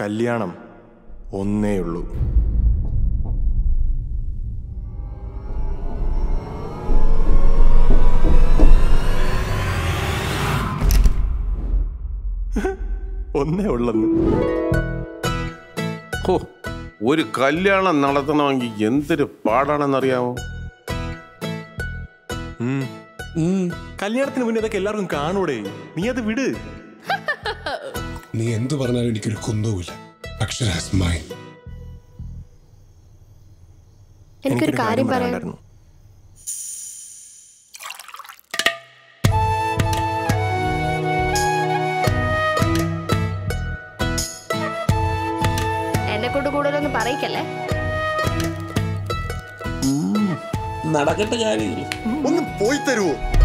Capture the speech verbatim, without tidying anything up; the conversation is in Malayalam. കല്യാണം ഒന്നേയുള്ളൂ. ഒന്നേ ഉള്ളെന്ന്. ഓ, ഒരു കല്യാണം നടത്തണമെങ്കിൽ എന്തൊരു പാടാണെന്നറിയാമോ? കല്യാണത്തിന് മുന്നേ അതൊക്കെ എല്ലാവർക്കും കാണൂടെ, നീ അത് വിട്. നീ എന്തു പറഞ്ഞാലും എനിക്കൊരു കുന്തവുമില്ല. എനിക്കൊരു കാര്യം പറയാനായിരുന്നു. എന്നെ കൊണ്ട് കൂടുതലൊന്നും പറയിക്കല്ലേ. നടക്കട്ടെ, കാര്യമില്ല. ഒന്ന് പോയി തരുമോ?